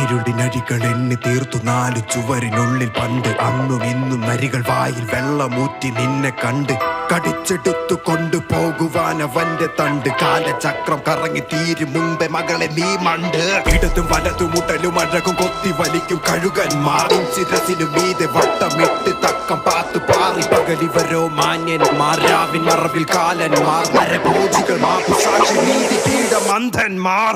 ഇരുടിനരികൾ എണ്ണി തീർത്തു നാല് ചുവരിനുള്ളിൽ പണ്ട് അന്നും ഇന്നും നരികൾ വായിൽ വെള്ളമൂറ്റി നിന്നെ കണ്ട് കടിച്ചെടുത്തു കൊണ്ടുപോകുവാൻ അവന്റെ തണ്ട് കാലചക്രം കറങ്ങി തീരും മുമ്പേ മകളെ നീ മണ്ട് ഇടതും വലതും മുട്ടലും അഴകും കൊത്തി വലിക്കും കഴുകന്മാരും ശിരസിനു മീതെ വട്ടമിട്ട് തക്കം പാത്തു പാറി പകലിവരോ മാന്യന്മാർ രാവിൻ മറവിൽ കാലന്മാർ നരഭോജികൾ മാപ്പുസാക്ഷി നീതി കീടം അന്ധന്മാർ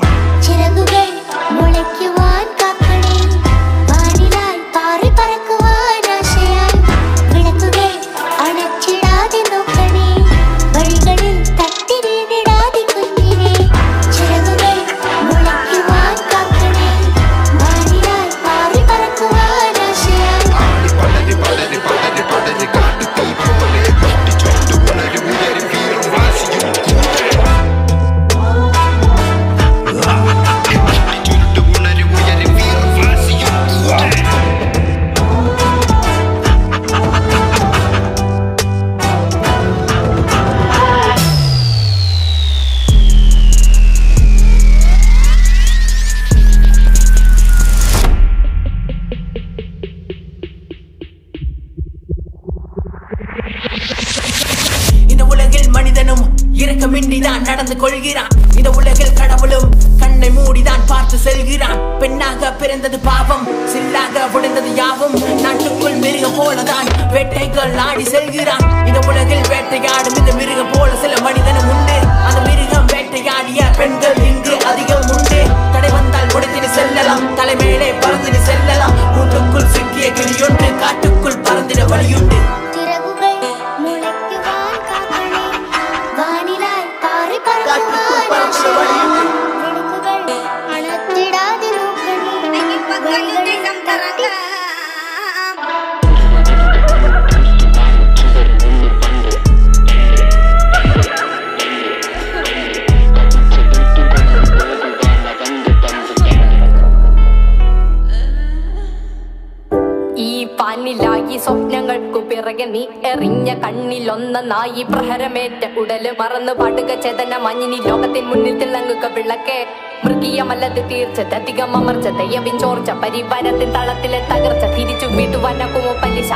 നായി പ്രഹരമേറ്റ ഉടല് മറന്നു പാടുക ചേതന മഞ്ഞിനി ലോകത്തിൻ മുന്നിൽ തിളങ്ങുക വിളക്കെ മൃഗീയമല്ലത് തീർച്ചധികം അമർച്ച ദയവിൻ ചോർച്ച പരിവാരത്തിൻ തളത്തിലെ തകർച്ച തിരിച്ചു വീട്ടുവാനാക്കുമോ പലിശ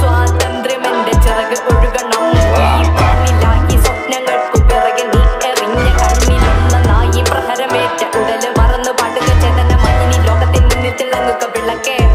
സ്വാതന്ത്ര്യമെന്റെ ചിറക് ഒഴുകണം സ്വപ്നങ്ങൾക്കു പിറകെ നീ എറിഞ്ഞ കണ്ണിലൊന്ന നായി പ്രഹരമേറ്റ ഉടല് മറന്നു പാടുക ചേതന മഞ്ഞിനി ലോകത്തിൻ മുന്നിൽ തിളങ്ങുക വിളക്കെ